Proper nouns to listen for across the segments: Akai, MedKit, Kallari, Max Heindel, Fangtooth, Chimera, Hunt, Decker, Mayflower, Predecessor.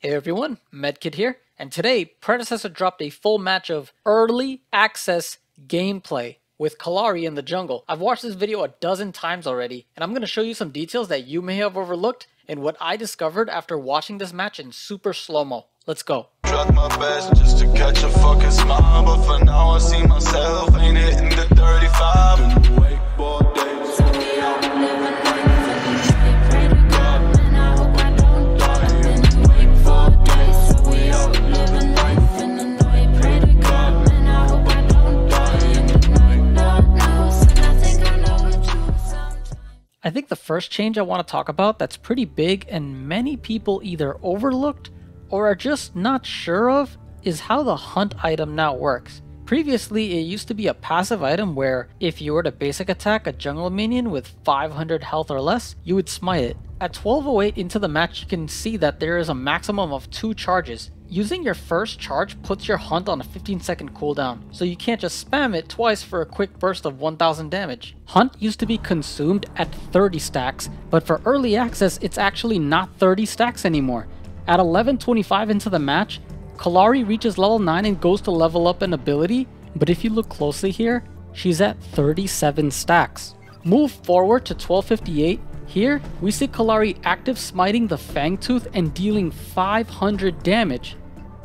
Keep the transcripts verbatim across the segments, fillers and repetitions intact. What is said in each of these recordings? Hey everyone, MedKit here, and today Predecessor dropped a full match of early access gameplay with Kallari in the jungle. I've watched this video a dozen times already, and I'm going to show you some details that you may have overlooked and what I discovered after watching this match in super slow-mo. Let's go. Tried my best just to catch a fucking smile, but for now I see myself ain't hitting the thirty-five. I think the first change I want to talk about that's pretty big and many people either overlooked or are just not sure of is how the Hunt item now works. Previously, it used to be a passive item where if you were to basic attack a jungle minion with five hundred health or less, you would smite it. At twelve oh eight into the match, you can see that there is a maximum of two charges. Using your first charge puts your Hunt on a fifteen second cooldown, so you can't just spam it twice for a quick burst of one thousand damage. Hunt used to be consumed at thirty stacks, but for early access it's actually not thirty stacks anymore. At eleven twenty-five into the match, Kallari reaches level nine and goes to level up an ability, but if you look closely here, she's at thirty-seven stacks. Move forward to twelve fifty-eight, here we see Kallari active smiting the Fangtooth and dealing five hundred damage.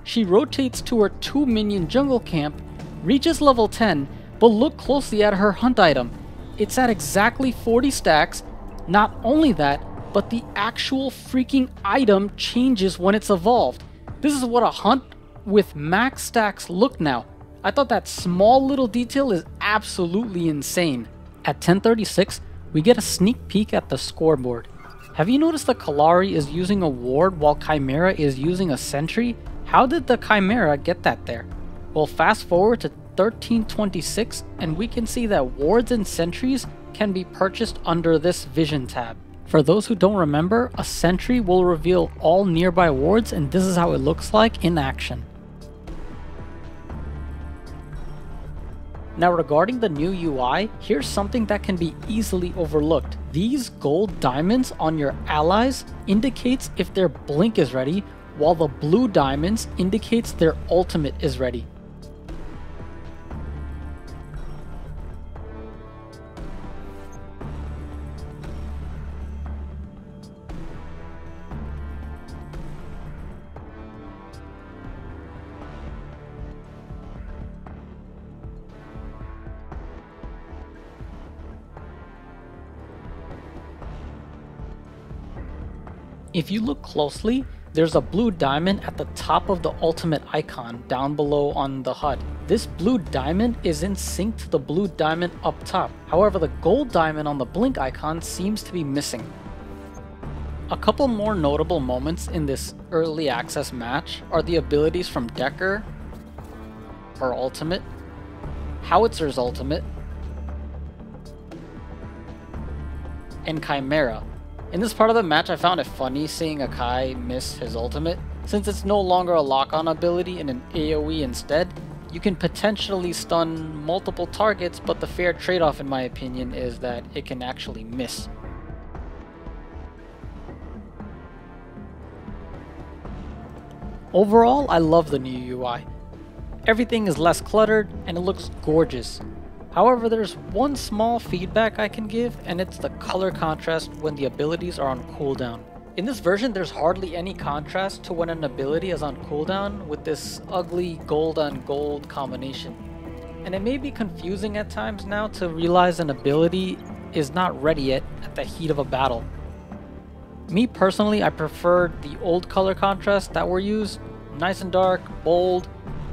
She rotates to her two minion jungle camp, reaches level ten, but look closely at her Hunt item. It's at exactly forty stacks. Not only that, but the actual freaking item changes when it's evolved. This is what a Hunt with max stacks look now. I thought that small little detail is absolutely insane. At ten thirty-six, we get a sneak peek at the scoreboard. Have you noticed that Kallari is using a ward while Chimera is using a sentry? How did the Chimera get that there? Well, fast forward to thirteen twenty-six and we can see that wards and sentries can be purchased under this vision tab. For those who don't remember, a sentry will reveal all nearby wards, and this is how it looks like in action. Now, regarding the new U I, here's something that can be easily overlooked. These gold diamonds on your allies indicates if their blink is ready, while the blue diamonds indicates their ultimate is ready. If you look closely, there's a blue diamond at the top of the ultimate icon down below on the H U D. This blue diamond is in sync to the blue diamond up top. However, the gold diamond on the blink icon seems to be missing. A couple more notable moments in this early access match are the abilities from Decker, her ultimate, Howitzer's ultimate, and Chimera. In this part of the match, I found it funny seeing Akai miss his ultimate. Since it's no longer a lock-on ability and an AoE instead, you can potentially stun multiple targets, but the fair trade-off in my opinion is that it can actually miss. Overall, I love the new U I. Everything is less cluttered and it looks gorgeous. However, there's one small feedback I can give, and it's the color contrast when the abilities are on cooldown. In this version, there's hardly any contrast to when an ability is on cooldown with this ugly gold on gold combination. And it may be confusing at times now to realize an ability is not ready yet at the heat of a battle. Me personally, I preferred the old color contrast that were used, nice and dark, bold,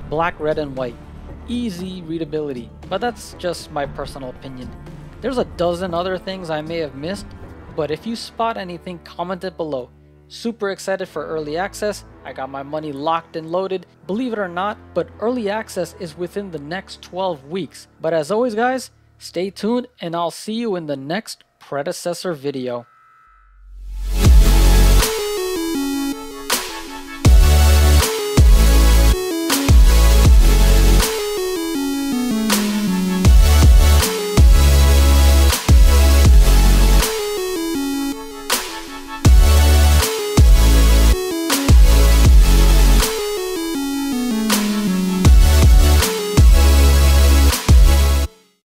black, red, and white. Easy readability, but that's just my personal opinion. There's a dozen other things I may have missed, but if you spot anything, comment it below. Super excited for early access. I got my money locked and loaded, believe it or not, but early access is within the next twelve weeks. But as always guys, stay tuned and I'll see you in the next Predecessor video.